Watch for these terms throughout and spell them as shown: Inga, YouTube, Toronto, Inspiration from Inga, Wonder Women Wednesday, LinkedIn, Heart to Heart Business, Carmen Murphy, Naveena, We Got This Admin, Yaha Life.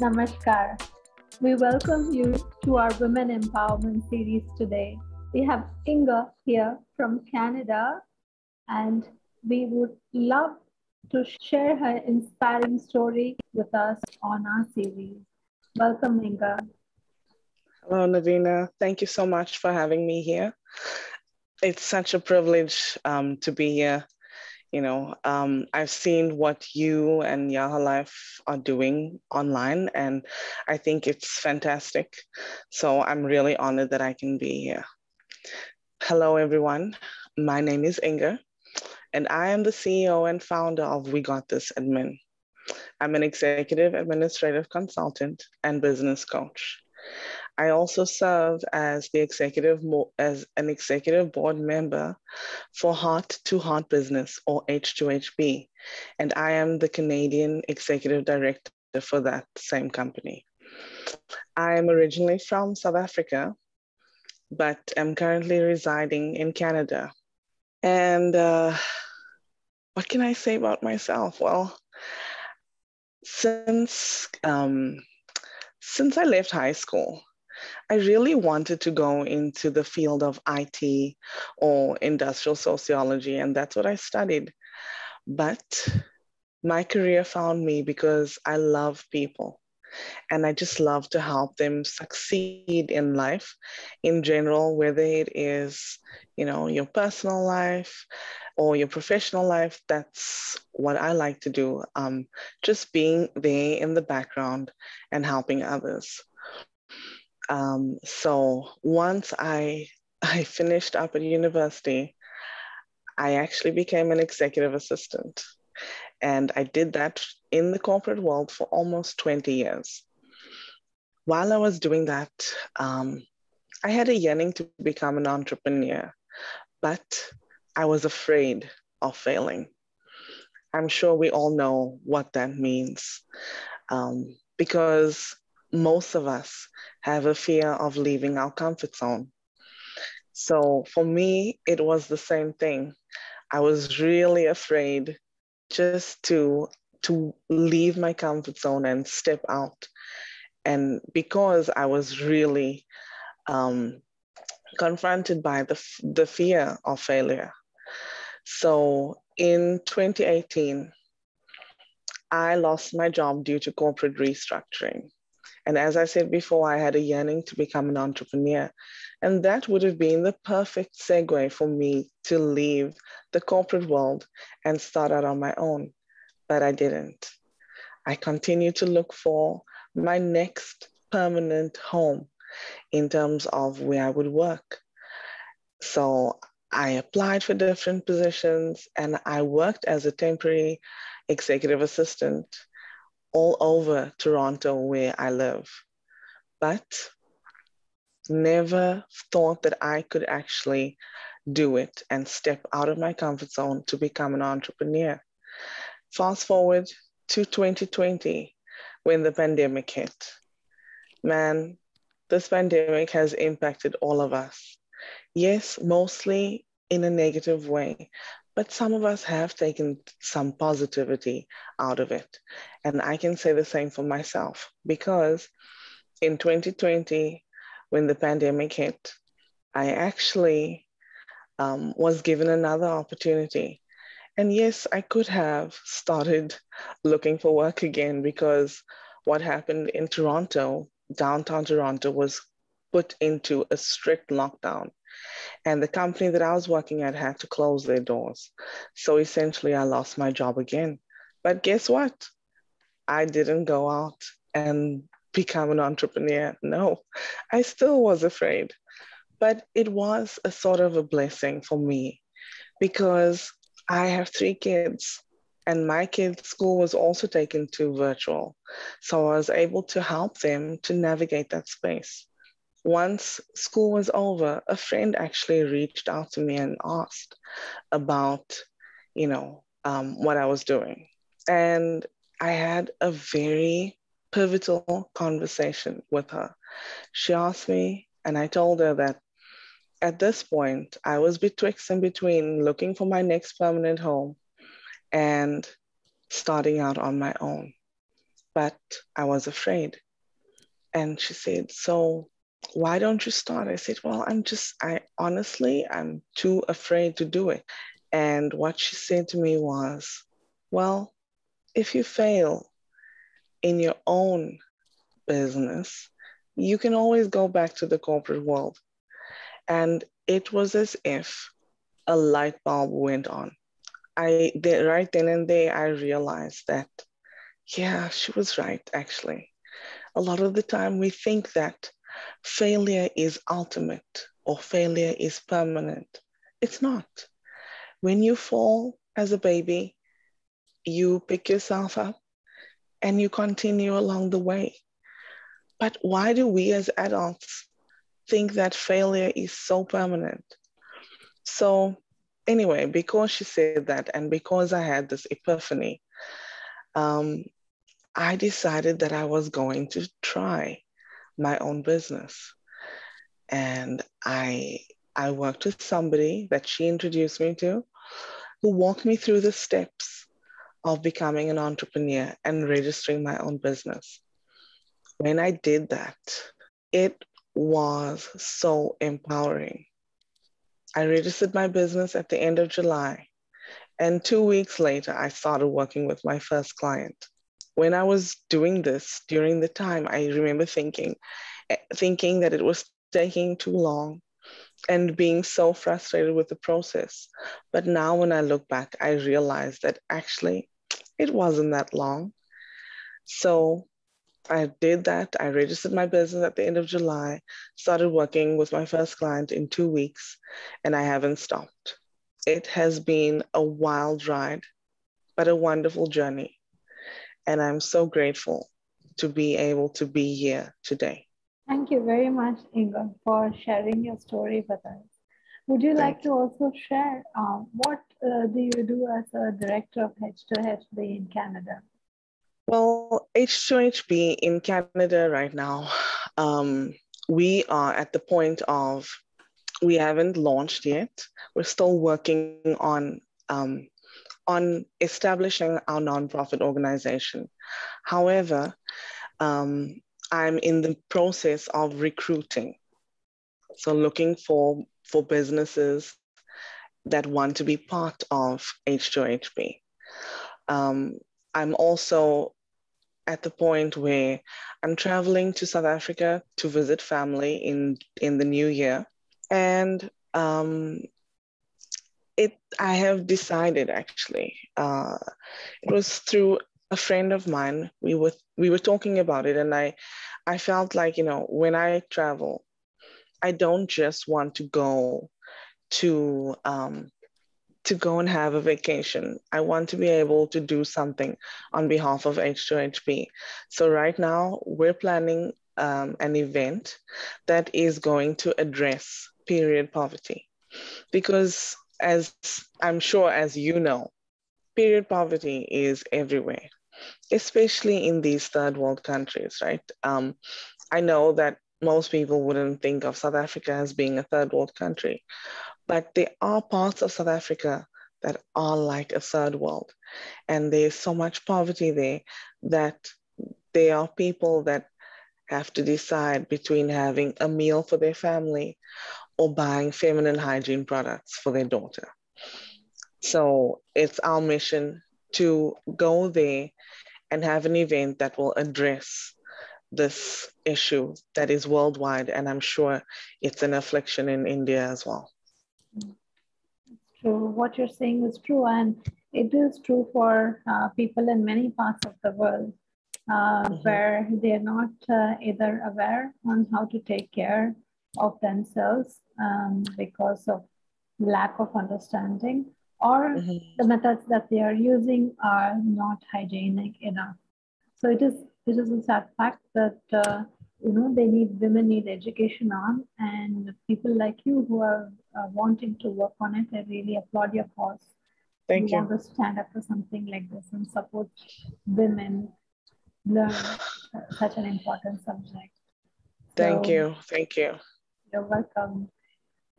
Namaskar. We welcome you to our Women Empowerment series today. We have Inga here from Canada, and we would love to share her inspiring story with us on our series. Welcome, Inga. Hello, Naveena. Thank you so much for having me here. It's such a privilege to be here. You know, I've seen what you and Yaha Life are doing online, and I think it's fantastic. So I'm really honored that I can be here. Hello, everyone. My name is Inga, and I am the CEO and founder of We Got This Admin. I'm an executive administrative consultant and business coach. I also serve as an executive board member for Heart to Heart Business, or H2HB, and I am the Canadian Executive Director for that same company. I am originally from South Africa, but am currently residing in Canada. And what can I say about myself? Well, since I left high school, I really wanted to go into the field of IT or industrial sociology, and that's what I studied. But my career found me because I love people, and I just love to help them succeed in life in general, whether it is, you know, your personal life or your professional life. That's what I like to do, just being there in the background and helping others. So once I finished up at university, I actually became an executive assistant. And I did that in the corporate world for almost 20 years. While I was doing that, I had a yearning to become an entrepreneur, but I was afraid of failing. I'm sure we all know what that means, because most of us have a fear of leaving our comfort zone. So for me, it was the same thing. I was really afraid just to leave my comfort zone and step out. And because I was really confronted by the fear of failure. So in 2018, I lost my job due to corporate restructuring. And as I said before, I had a yearning to become an entrepreneur. And that would have been the perfect segue for me to leave the corporate world and start out on my own. But I didn't. I continued to look for my next permanent home in terms of where I would work. So I applied for different positions, and I worked as a temporary executive assistant all over Toronto, where I live, but never thought that I could actually do it and step out of my comfort zone to become an entrepreneur. Fast forward to 2020, when the pandemic hit. Man, this pandemic has impacted all of us. Yes, mostly in a negative way, but some of us have taken some positivity out of it. And I can say the same for myself, because in 2020, when the pandemic hit, I actually was given another opportunity. And yes, I could have started looking for work again, because what happened in Toronto, downtown Toronto, was put into a strict lockdown. And the company that I was working at had to close their doors. So essentially, I lost my job again. But guess what? I didn't go out and become an entrepreneur. No, I still was afraid. But it was a sort of a blessing for me, because I have 3 kids, and my kids' school was also taken to virtual. So I was able to help them to navigate that space. Once school was over, a friend actually reached out to me and asked about, you know, what I was doing. And I had a very pivotal conversation with her. She asked me, and I told her that at this point, I was betwixt and between looking for my next permanent home and starting out on my own. but I was afraid. And she said, so why don't you start? I said, well, I'm too afraid to do it. And what she said to me was, well, if you fail in your own business, you can always go back to the corporate world. And it was as if a light bulb went on. Right then and there, I realized that, yeah, she was right, actually. A lot of the time we think that failure is ultimate or failure is permanent. It's not. When you fall as a baby, you pick yourself up and you continue along the way. But why do we as adults think that failure is so permanent? So anyway, because she said that and because I had this epiphany, I decided that I was going to try my own business. And I worked with somebody that she introduced me to, who walked me through the steps of becoming an entrepreneur and registering my own business. When I did that, it was so empowering. I registered my business at the end of July, and 2 weeks later, I started working with my first client. When I was doing this during the time, I remember thinking that it was taking too long and being so frustrated with the process. But now when I look back, I realized that actually it wasn't that long. So I did that. I registered my business at the end of July, started working with my first client in 2 weeks, and I haven't stopped. It has been a wild ride, but a wonderful journey. And I'm so grateful to be able to be here today. Thank you very much, Inga, for sharing your story with us. Would you like to also share what do you do as a director of H2HB in Canada? Well, H2HB in Canada right now, we are at the point of, we haven't launched yet. We're still working on establishing our nonprofit organization. However, I'm in the process of recruiting. So looking for businesses that want to be part of H2HB. I'm also at the point where I'm traveling to South Africa to visit family in the new year. And I have decided actually, it was through a friend of mine, we were talking about it, and I felt like, you know, when I travel, I don't just want to go to go and have a vacation. I want to be able to do something on behalf of H2HB. So right now we're planning an event that is going to address period poverty, because as I'm sure as you know, period poverty is everywhere, especially in these third world countries, right? I know that most people wouldn't think of South Africa as being a third world country, but there are parts of South Africa that are like a third world. And there's so much poverty there that there are people that have to decide between having a meal for their family or buying feminine hygiene products for their daughter. So it's our mission to go there and have an event that will address this issue that is worldwide. And I'm sure it's an affliction in India as well. It's true. What you're saying is true. And it is true for people in many parts of the world where they're not either aware on how to take care of themselves because of lack of understanding, or the methods that they are using are not hygienic enough. So it is a sad fact that women need education on, and people like you who are wanting to work on it, I really applaud your cause. Thank you. You want to stand up for something like this and support women learn such an important subject. So, thank you. You're welcome.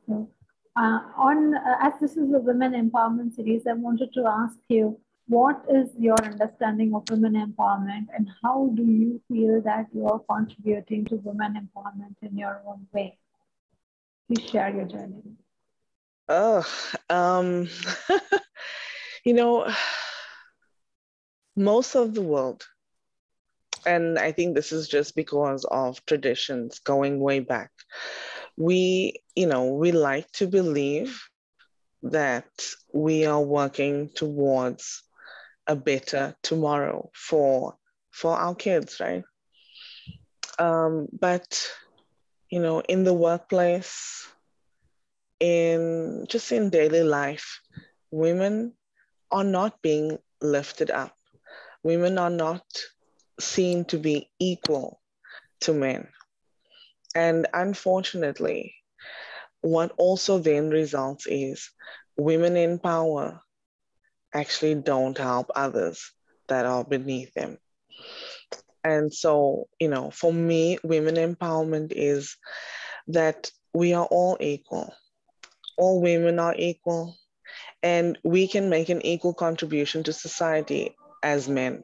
So, as this is a women empowerment series, I wanted to ask you, what is your understanding of women empowerment, and how do you feel that you are contributing to women empowerment in your own way? Please share your journey. Oh, you know, most of the world, and I think this is just because of traditions going way back, we like to believe that we are working towards a better tomorrow for our kids, right? But, in the workplace, just in daily life, women are not being lifted up. Women are not seen to be equal to men. And unfortunately, what also then results is women in power actually don't help others that are beneath them. And so, for me, women empowerment is that we are all equal. All women are equal, and we can make an equal contribution to society as men.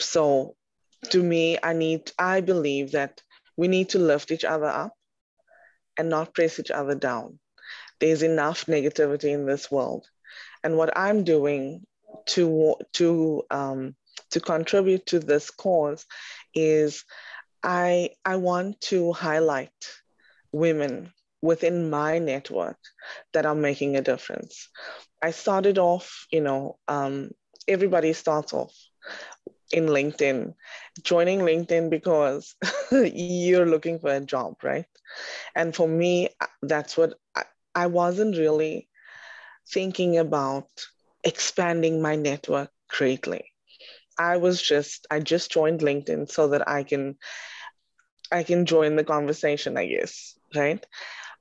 So to me, I believe that we need to lift each other up and not press each other down. There's enough negativity in this world. And what I'm doing to contribute to this cause is I want to highlight women within my network that are making a difference. I started off, everybody starts off in LinkedIn, joining LinkedIn because you're looking for a job, right? And for me, that's what I wasn't really thinking about expanding my network greatly. I just joined LinkedIn so that I can join the conversation, I guess, right?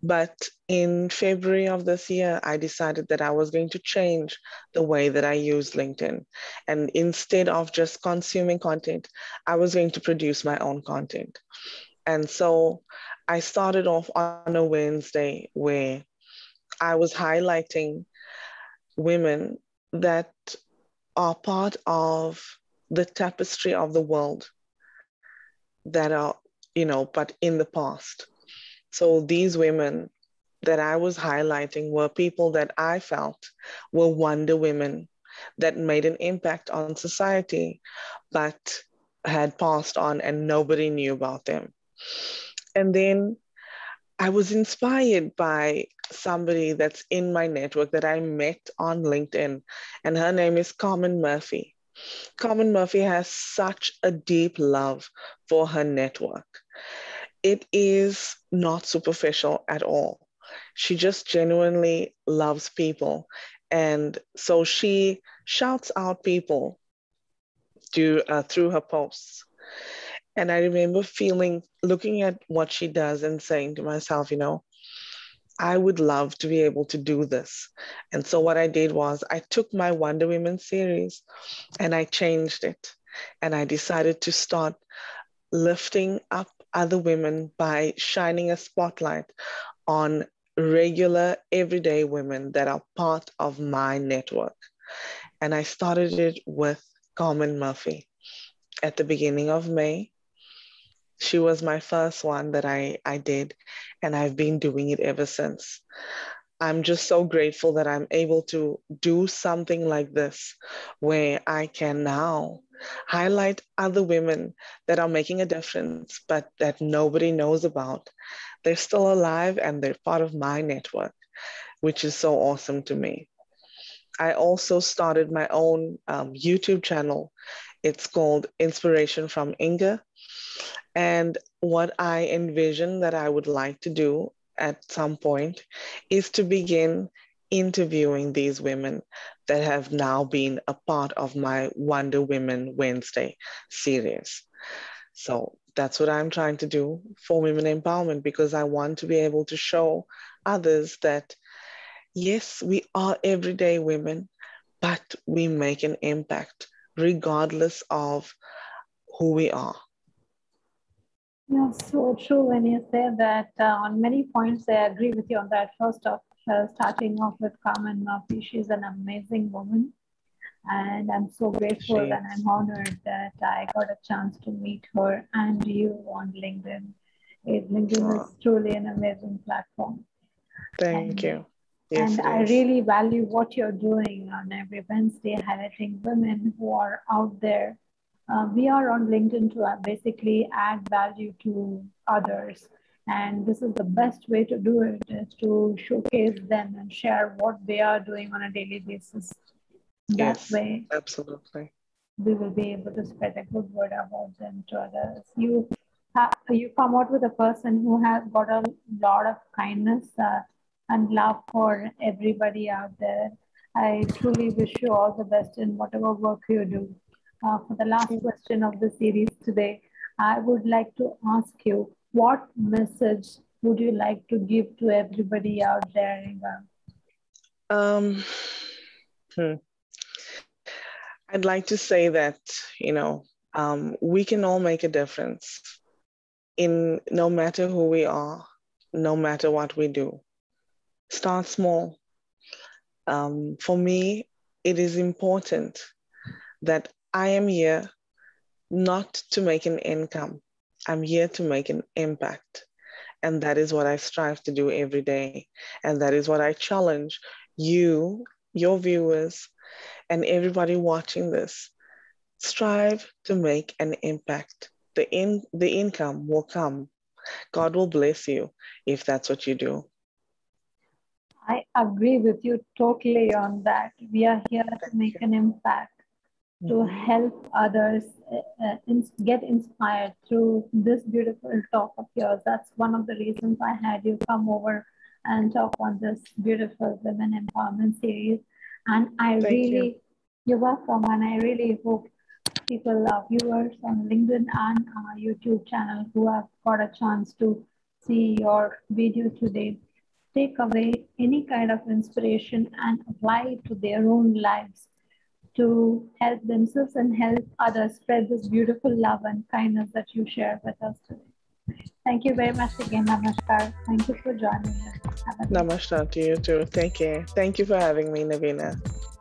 But in February of this year, I decided that I was going to change the way that I use LinkedIn. And instead of just consuming content, I was going to produce my own content. And so I started off on a Wednesday where I was highlighting women that are part of the tapestry of the world that are, but in the past. So these women that I was highlighting were people that I felt were Wonder Women that made an impact on society, but had passed on and nobody knew about them. And then I was inspired by somebody that's in my network that I met on LinkedIn, and her name is Carmen Murphy. Carmen Murphy has such a deep love for her network. It is not superficial at all. She just genuinely loves people. And so she shouts out people through her posts. And I remember looking at what she does and saying to myself, I would love to be able to do this. And so what I did was I took my Wonder Women series and I changed it. And I decided to start lifting up other women by shining a spotlight on regular, everyday women that are part of my network. And I started it with Carmen Murphy. At the beginning of May, she was my first one that I did, and I've been doing it ever since. I'm just so grateful that I'm able to do something like this, where I can now highlight other women that are making a difference, but that nobody knows about. They're still alive and they're part of my network, which is so awesome to me. I also started my own YouTube channel. It's called Inspiration from Inga. And what I envision that I would like to do at some point is to begin interviewing these women that have now been a part of my Wonder Women Wednesday series. So that's what I'm trying to do for women empowerment, because I want to be able to show others that, yes, we are everyday women, but we make an impact regardless of who we are. Yeah, so true when you say that. On many points, I agree with you on that. First off, starting off with Carmen Murphy, she's an amazing woman. And I'm so grateful and I'm honored that I got a chance to meet her and you on LinkedIn. LinkedIn is truly an amazing platform. Thank you. Yes, and I really value what you're doing on every Wednesday, highlighting women who are out there. We are on LinkedIn to basically add value to others. And this is the best way to do it, is to showcase them and share what they are doing on a daily basis. That way, absolutely, we will be able to spread a good word about them to others. You come out with a person who has got a lot of kindness and love for everybody out there. I truly wish you all the best in whatever work you do. For the last question of the series today, I would like to ask you, what message would you like to give to everybody out there, Inga? I'd like to say that, we can all make a difference in no matter who we are, no matter what we do. Start small. For me, it is important that I am here not to make an income. I'm here to make an impact. And that is what I strive to do every day. And that is what I challenge you, your viewers, and everybody watching this. Strive to make an impact. The income will come. God will bless you if that's what you do. I agree with you totally on that. We are here to make an impact, to help others get inspired through this beautiful talk of yours. That's one of the reasons I had you come over and talk on this beautiful Women Empowerment series. And you're welcome. And I really hope people, our viewers on LinkedIn and our YouTube channel who have got a chance to see your video today, take away any kind of inspiration and apply it to their own lives, to help themselves and help others spread this beautiful love and kindness that you share with us today. Thank you very much again. Namaskar. Thank you for joining us. Namaskar to you too. Take care. Thank you for having me, Naveena.